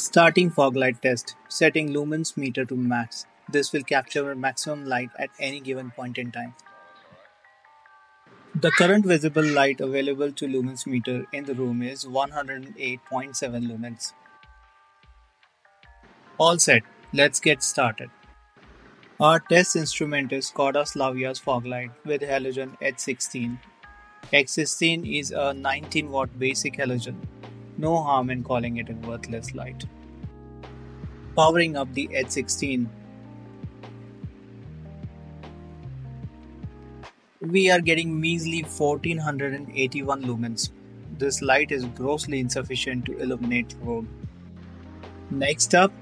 Starting fog light test, setting lumens meter to max. This will capture maximum light at any given point in time. The current visible light available to lumens meter in the room is 108.7 lumens. All set, let's get started. Our test instrument is Skoda Slavia's fog light with halogen H16. H16 is a 19 watt basic halogen. No harm in calling it a worthless light. Powering up the H16. We are getting measly 1481 lumens. This light is grossly insufficient to illuminate road. Next up,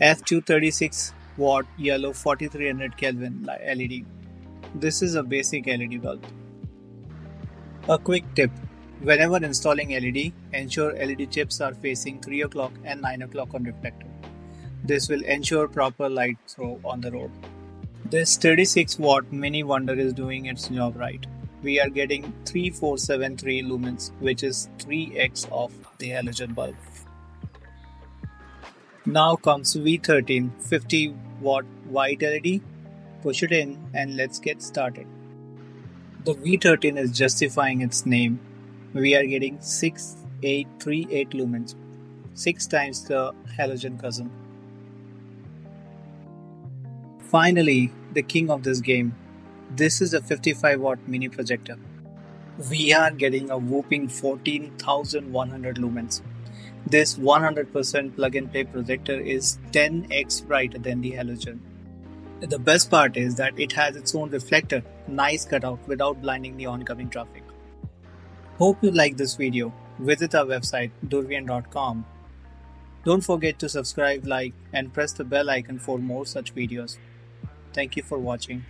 F236 watt yellow 4300 Kelvin LED. This is a basic LED bulb. A quick tip. Whenever installing LED, ensure LED chips are facing 3 o'clock and 9 o'clock on reflector. This will ensure proper light throw on the road. This 36 watt mini wonder is doing its job right. We are getting 3473 lumens, which is 3x of the halogen bulb. Now comes V13 50 watt white LED. Push it in and let's get started. The V13 is justifying its name. We are getting 6838 lumens, 6 times the halogen cousin. Finally, the king of this game. This is a 55 watt mini projector. We are getting a whopping 14,100 lumens. This 100% plug and play projector is 10x brighter than the halogen. The best part is that it has its own reflector, nice cutout without blinding the oncoming traffic. Hope you like this video. Visit our website durvient.com. Don't forget to subscribe, like, and press the bell icon for more such videos. Thank you for watching.